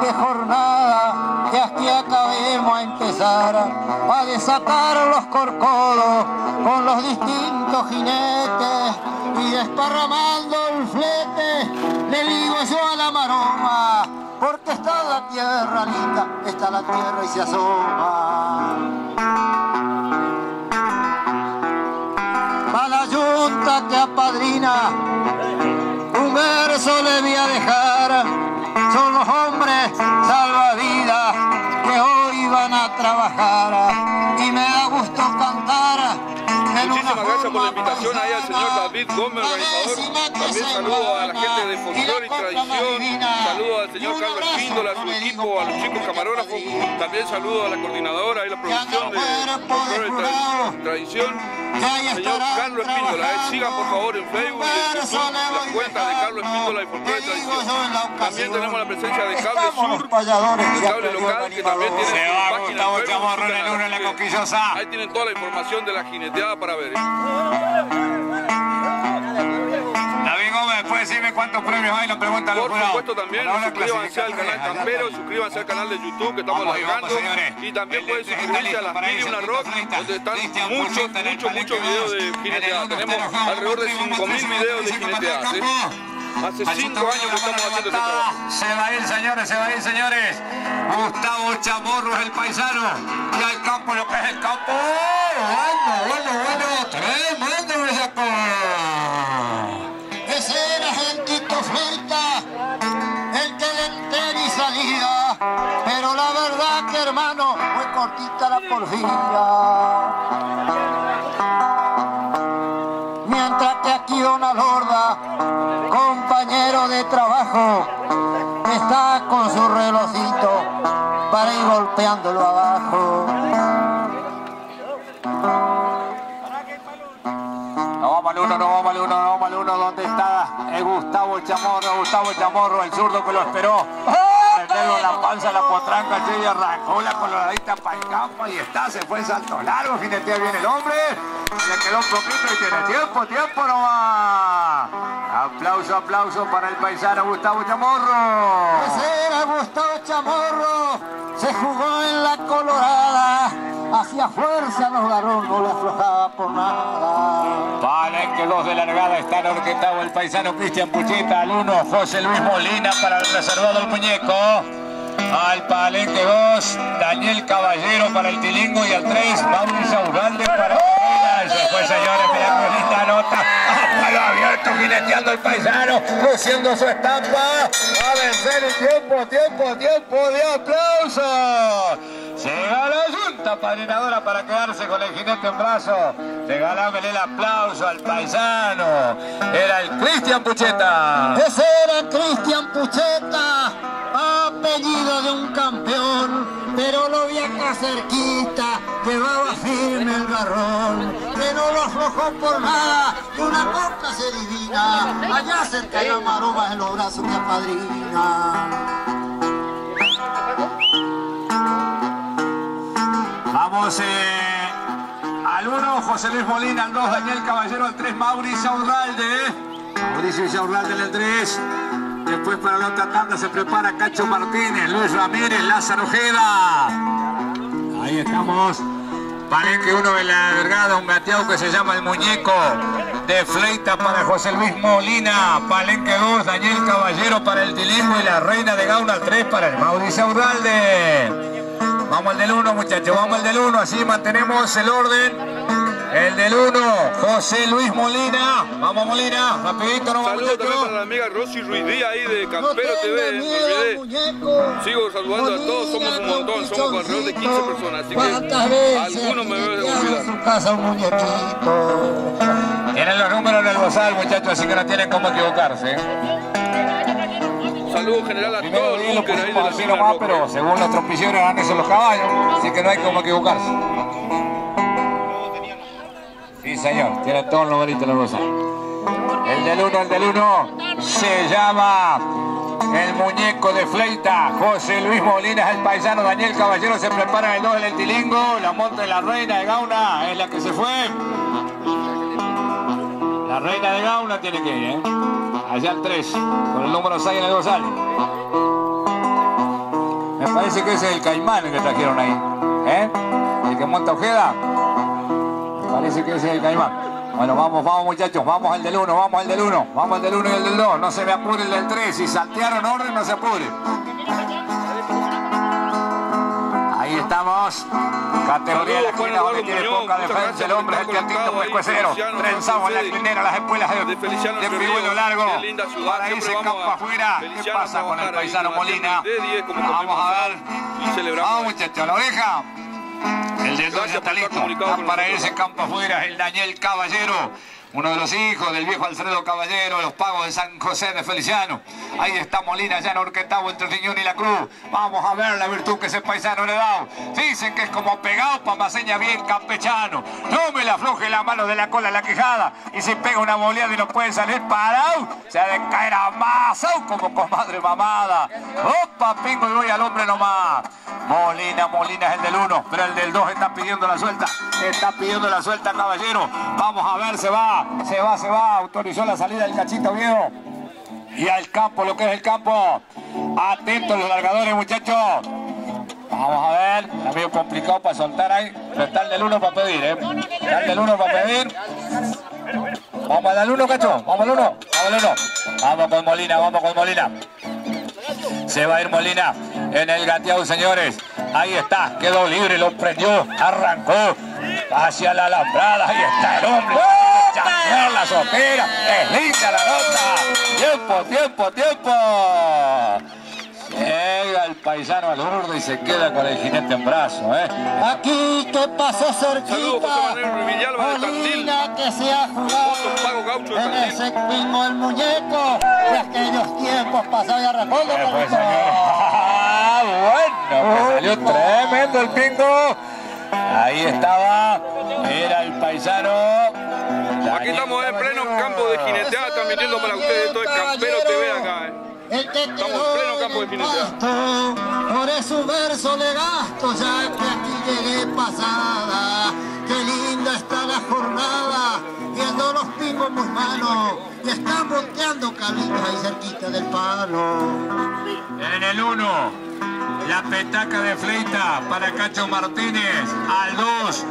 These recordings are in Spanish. Qué jornada, que aquí acabemos a empezar a desatar los corcodos con los distintos jinetes y desparramando el flete, le digo yo a la maroma, porque está la tierra linda, está la tierra y se asoma. Pa' la yunta que apadrina, un verso le voy a dejar. Son los hombres salvavidas que hoy van a trabajar y me da gusto cantar. Muchísimas gracias por la invitación ahí al señor David Gómez, organizador. También saludo a la gente de Fonfero y Tradición, saludo al señor Carlos Píndola, a su equipo, a los chicos camarógrafos, también saludo a la coordinadora y la producción de Fonfero y Tradición. Señor Carlos Espíndola, sigan por favor en Facebook y en YouTube las cuentas de Carlos Espíndola y Fonfero y Tradición. También tenemos la presencia de Cable Sur, de Cable Local, que también tiene página web. Ahí tienen toda la información de la jineteada para ver. David Gómez, ¿puedes decirme cuántos premios hay? Nos preguntan los jurados. Por supuesto también, suscríbanse al canal Campero, suscríbanse al canal de YouTube que estamos largando. Y también pueden suscribirse a la Una el Rock, donde están muchos videos de jineteada. Tenemos alrededor de 5.000 videos de jineteada. Hace 5 años que estamos haciendo este trabajo. Se va a ir, señores. Gustavo Chamorro es el paisano. Y al campo, lo que es el campo. Bueno. Tremendo el saco. Ese era el Tito Fleta, el que le entera y salida. Pero la verdad que, hermano, fue cortita la porfía. Mientras que aquí Dona Lorda, compañero de trabajo, está con su relojito para ir golpeándolo abajo. No vamos al uno, ¿dónde está? Es Gustavo Chamorro, el zurdo que lo esperó. Meterlo en la panza, la potranca, y arrancó la coloradita para el campo, y está, se fue en salto largo, jinetea bien el hombre, le quedó un poquito y tiene tiempo nomás. Aplauso para el paisano Gustavo Chamorro. Ese era Gustavo Chamorro, se jugó en la colorada, hacía fuerza los garón, no le aflojaba por nada. Vale, que dos de largada están orquetados el paisano Cristian Pucheta, al 1 José Luis Molina para el reservado el muñeco. Al palenque 2, Daniel Caballero para el tilingo, y al 3, Mauricio Uralde para el... Se fue, señores, mirá con esta nota. A palo abierto, jineteando el paisano, luciendo su estampa. A vencer el tiempo de aplausos. Llega la yunta padrinadora para quedarse con el jinete en brazo. Regalámele el aplauso al paisano. Era el Cristian Pucheta. Ese era Cristian Pucheta, apellido de un campeón, pero lo vi acá cerquita, llevaba firme el garrón, que no lo aflojó por nada, y una boca se divina, allá cerca la maroma en los brazos que apadrina. Vamos al 1 José Luis Molina, al 2 Daniel Caballero, al 3 Mauricio Uralde. Mauricio Uralde en el 3. Después para la otra tanda se prepara Cacho Martínez, Luis Ramírez, Lázaro Ojeda. Ahí estamos. Palenque 1 de la vergada, un bateado que se llama el muñeco, de fleita para José Luis Molina. Palenque 2, Daniel Caballero para el tilismo, y la reina de Gauna 3 para el Mauricio Uralde. Vamos al del 1, muchachos, vamos al del 1, así mantenemos el orden. El del 1, José Luis Molina. Vamos, Molina, rapidito nomás. Saludos también para la amiga Rosy Ruiz Díaz ahí de Campero TV. No olvidé. Sigo saludando a todos, somos un montón, somos alrededor de 15 personas, así que algunos me deben olvidar. Tienen los números en el WhatsApp, muchachos, así que no tienen cómo equivocarse. Saludos general a todos los que ahí de la Cina Roca. Pero según los trompilleros dan esos los caballos, así que no hay cómo equivocarse. Sí, señor, tiene todos los numeritos en la bolsa. El del 1 se llama el muñeco de fleita. José Luis Molina es el paisano. Daniel Caballero se prepara el 2 en el tilingo. La monta de la reina de Gauna es la que se fue. La reina de Gauna tiene que ir, Allá el 3, con el número 6 en el González. parece que ese es el caimán que trajeron ahí. ¿Eh? El que monta Ojeda. Parece que ese es el caimán. Bueno, vamos, vamos muchachos, vamos al del 1, vamos al del 1, vamos al del 1 y al del 2, no se me apure el del 3, si saltearon orden no se apure. Ahí estamos, categoría de la esquina donde tiene poca defensa el hombre, es el cantito pescuecero, trenzamos en la esquinera, las espuelas de Pibuelo largo, para irse campo afuera, ¿qué pasa con el paisano Molina? Vamos a ver, vamos muchachos, la oreja. El del 2 ya está listo, está para irse campo afuera, el Daniel Caballero, uno de los hijos del viejo Alfredo Caballero, los pagos de San José de Feliciano. Ahí está Molina, ya en Orquetavo, entre Riñón y la Cruz. Vamos a ver la virtud que ese paisano le da. Dicen que es como pegado para Maseña, bien campechano. No me la afloje la mano de la cola a la quejada. Y si pega una boleada y no puede salir parado, se ha de caer amasado como comadre mamada. Opa, pingo y voy al hombre nomás. Molina, Molina es el del 1, pero el del 2 está pidiendo la suelta. Está pidiendo la suelta, Caballero. Vamos a ver, se va. Se va, se va, autorizó la salida del Cachito Oviedo. Y al campo, lo que es el campo. Atentos los largadores, muchachos. Vamos a ver, está medio complicado para soltar ahí. Pero está el del 1 para pedir, ¿eh? Está el del 1 para pedir. Vamos al 1, Cacho, vamos al 1, vamos al 1. Vamos con Molina, vamos con Molina. Se va a ir Molina en el gateado, señores. Ahí está, quedó libre, lo prendió, arrancó hacia la alambrada. Ahí está el hombre. Chamorro la sopera, desliza la nota. Tiempo, tiempo, tiempo. Llega el paisano al urdo y se queda con el jinete en brazo. Aquí que pasó cerquita. Molina que se ha jugado en ese mismo el muñeco de aquellos tiempos pasados y arrancó. Bueno, salió tremendo el pingo. Ahí estaba, era el paisano. Aquí estamos en pleno campo de jineteada, transmitiendo para ustedes, esto es Campero TV acá, estamos en pleno campo de jineteada. Por eso verso le gasto, ya que aquí llegué pasada, qué linda está la jornada, viendo los pingos muy malos, y están volteando caminos ahí cerquita del palo. En el 1, la petaca de fleita para Cacho Martínez, al 2,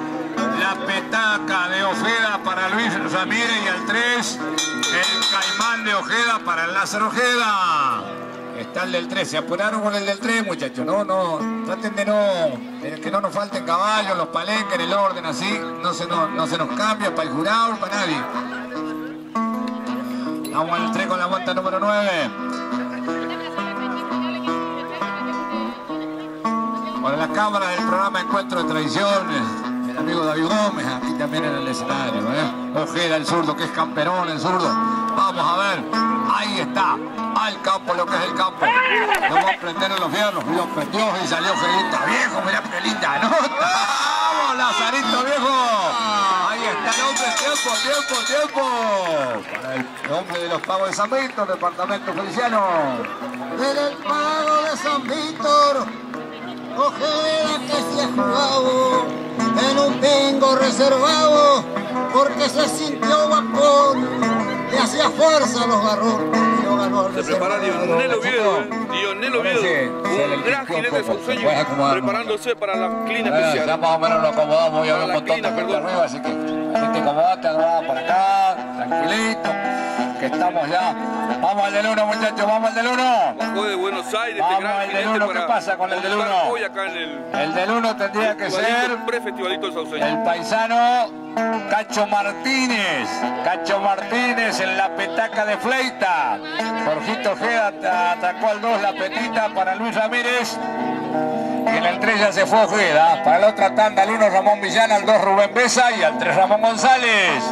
la petaca de Ojeda para Luis Ramírez y al 3, el caimán de Ojeda para Lázaro Ojeda. Está el del 3, se apuraron con el del 3, muchachos. No, no, traten de no, que no nos falten caballos, los palenques, en el orden así. No se nos cambia para el jurado, para nadie. Vamos al 3 con la vuelta número 9. Con la cámara del programa Encuentro de Tradiciones. Amigo David Gómez, aquí también en el escenario, ¿eh? Ojeda, el zurdo, que es camperón, el zurdo. Vamos a ver, ahí está, al campo, lo que es el campo. Lo va a prender en los fierros, lo prendió y salió Ojeda. Viejo, mirá qué linda nota. ¡Vamos, Lazarito viejo! Ahí está el hombre, tiempo, tiempo, tiempo. Para el hombre de los pagos de San Víctor, departamento Feliciano. Era el pago de San Víctor, Ojeda que se ha jugado en un pingo reservado, porque se sintió vapor, le hacía fuerza a los garrones. Se prepara Dionel Oviedo, un gran jinete suceño, preparándose para la clina especial. Ya más o menos lo acomodamos, ya hablamos tonta arriba, así que te acomodás, te acomodás por acá, tranquilito, que estamos ya. Vamos al del 1, muchachos, vamos al del 1. Bajó de Buenos Aires, este gran jinete para... ¿Qué pasa con el del 1? El del 1 tendría que ser el paisano Cacho Martínez. Cacho Martínez en la petaca de fleita. Jorjito Ojeda atacó al 2 la petita para Luis Ramírez. Y en el 3 ya se fue Ojeda. Para la otra tanda al 1 Ramón Villana, al 2 Rubén Besa y al 3 Ramón González.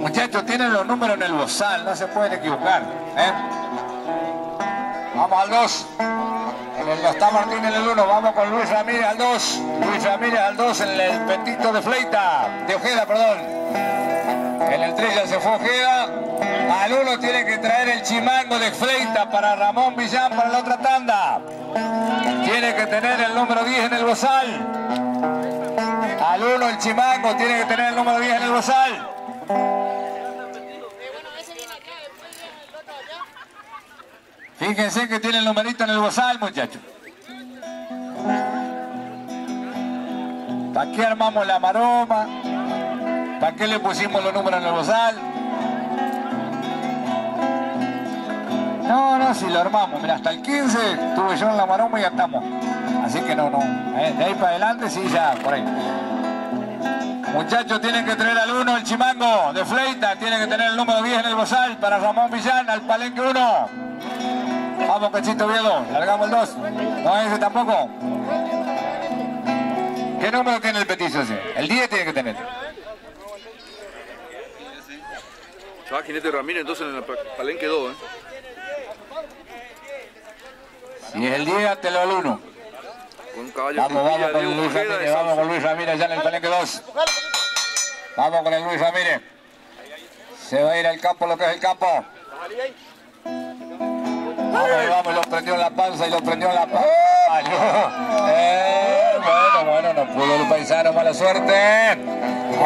Muchachos, tienen los números en el bozal, no se pueden equivocar, ¿eh? Vamos al 2. Está Martín en el 1, vamos con Luis Ramírez al 2. Luis Ramírez al 2 en el petito de fleita, de Ojeda, perdón. En el 3 ya se fue Ojeda. Al 1 tiene que traer el chimango de fleita para Ramón Villán para la otra tanda. Tiene que tener el número 10 en el bozal. Al 1 el chimango tiene que tener el número 10 en el bozal. Fíjense que tiene el numerito en el bozal, muchachos. ¿Para qué armamos la maroma? ¿Para qué le pusimos los números en el bozal? No, no, si lo armamos. Mira, hasta el 15 tuve yo en la maroma y ya estamos. Así que no, no. De ahí para adelante, sí, ya, por ahí. Muchachos, tienen que traer al 1 el chimango de fleita. Tienen que tener el número 10 en el bozal para Ramón Villana, al palenque 1. Vamos, Cachito Oviedo. Largamos el 2. No, ese tampoco. ¿Qué número tiene el petiso ese? El 10 tiene que tener. Ah, Jinete Ramírez, entonces en el palenque 2, ¿eh? Si es el 10, hátelo al 1. Vamos con Luis Ramírez, vamos con Luis Ramírez ya en el palenque 2. Vamos con el Luis Ramírez. Se va a ir al campo lo que es el campo. Vamos, lo prendió en la panza y lo prendió en la panza. Bueno, no pudo el paisano, mala suerte.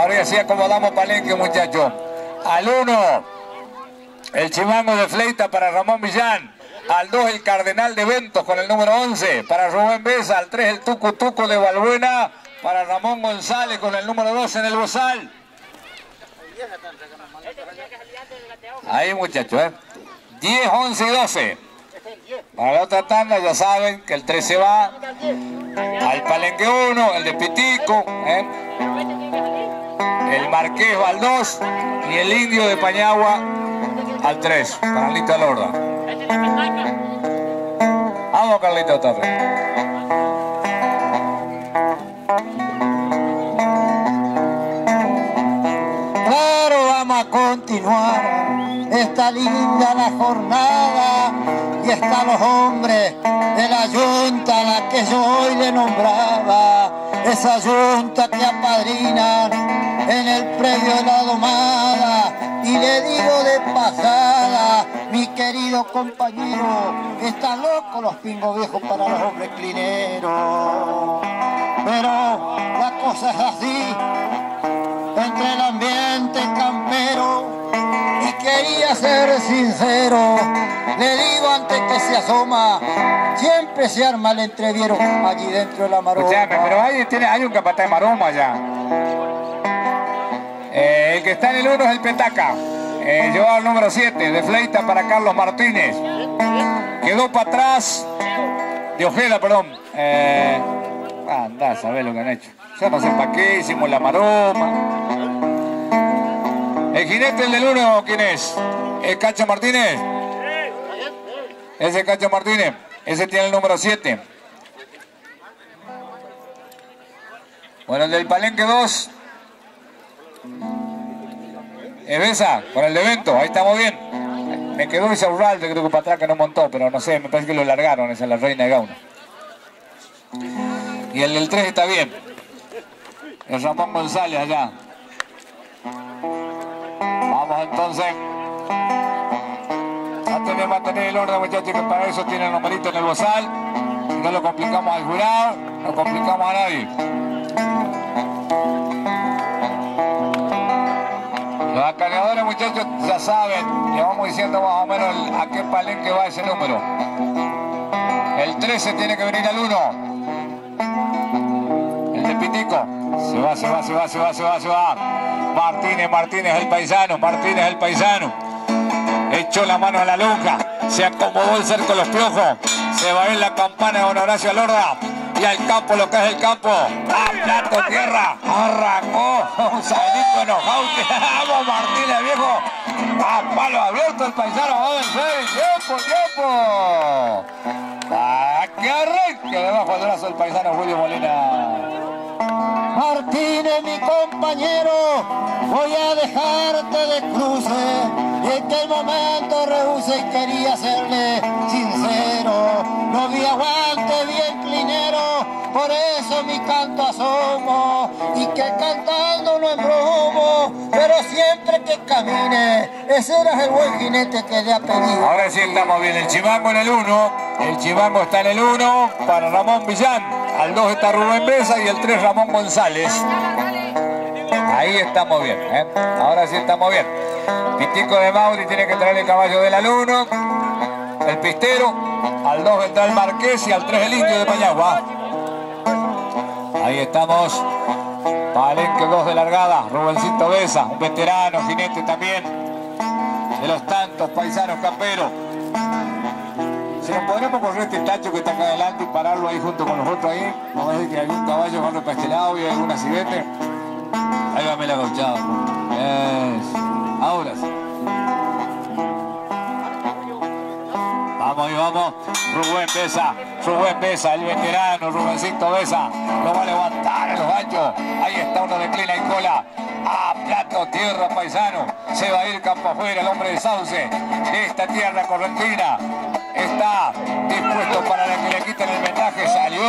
Ahora sí acomodamos palenque, muchachos. Al 1, el chimango de fleita para Ramón Villán. Al 2, el Cardenal de Ventos con el número 11 para Rubén Besa. Al 3, el Tucu Tucu de Valbuena para Ramón González con el número 12 en el bozal. Ahí, muchachos, 10, 11 y 12. Para la otra tanda ya saben que el 13 va al palenque 1, el de Pitico, el Marqués va al 2 y el Indio de Pañagua al 3. Carlita Lorda. Vamos, Carlito Torres. Claro, vamos a continuar. Está linda la jornada y están los hombres de la yunta a la que yo hoy le nombraba. Esa yunta que apadrinan en el predio de la domada. Y le digo de pasada, mi querido compañero, están locos los pingos viejos para los hombres clineros. Pero la cosa es así, entre el ambiente campero, y quería ser sincero, le digo antes que se asoma, siempre se arma el entreviero allí dentro de la maroma. Escuchame, pero hay un capataz de maroma allá. El que está en el 1 es el petaca. Llevaba el número 7 de fleita para Carlos Martínez. Quedó para atrás de Ojeda, perdón. Andá a saber lo que han hecho. Ya no sé para qué, hicimos la maroma. El jinete, el del 1, ¿quién es? ¿Es Cacho Martínez? Ese es Cacho Martínez. Ese tiene el número 7. Bueno, el del palenque 2. Besa, con el de evento, ahí estamos bien. Me quedó ese Uralde, creo que para atrás que no montó, pero no sé, me parece que lo largaron, esa es la reina de Gauna. Y el del 3 está bien. El Ramón González allá. Vamos entonces. Va a tener el orden, muchachos, que para eso tiene el numerito en el bozal. No lo complicamos al jurado, no complicamos a nadie. Los acarreadores, muchachos, ya saben, le vamos diciendo más o menos a qué palenque va ese número. El 13 tiene que venir al 1. El de Pitico. Se va. Martínez el paisano, Echó la mano a la lonja, se acomodó el cerco de los piojos, se va a ir la campana de Honorasio Lorda. Y al campo, lo que es el campo, a plato tierra, arrancó un sabidito enojado, vamos Martínez viejo, a palo abierto el paisano, joven, tiempo, a que arranque debajo del brazo el paisano Julio Molina. Martínez, mi compañero, voy a dejarte de cruce. En aquel momento rehusé y quería serle sincero. No vi aguante bien clinero, por eso mi canto asomo. Y que cantando no embrumo, pero siempre que camine, ese era el buen jinete que le ha pedido. Ahora sí estamos bien, el chimango en el 1. El chimango está en el 1 para Ramón Villán. Al 2 está Rubén Besa y al 3 Ramón González. Ahí estamos bien, ahora sí estamos bien. Pitico de Mauri tiene que traer el caballo del 1. el Pistero, al 2 vendrá el Marqués y al 3 el Indio de Payagua. Ahí estamos, Palenque 2 de largada, Rubencito Besa, un veterano, jinete también, de los tantos paisanos camperos. Si nos podremos correr este tacho que está acá adelante y pararlo ahí junto con nosotros ahí, vamos a ver que algún caballo corre para este lado y algún accidente. Ahí va Mela Gauchado. Ahora sí. Vamos y vamos. Rubén Besa, el veterano, Rubencito Besa. Lo va a levantar a los ganchos. Ahí está uno de clina y cola. A plato, tierra, paisano. Se va a ir campo afuera el hombre de Sauce. Esta tierra correntina está dispuesto para que le quiten el menaje. Salió.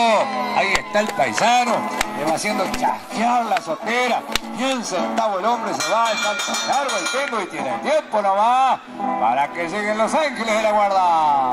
Ahí está el paisano. Le va haciendo chasquear la sotera. Y el centavo el hombre se va. Está largo el tengo y tiene tiempo nomás para que lleguen los ángeles de la guarda.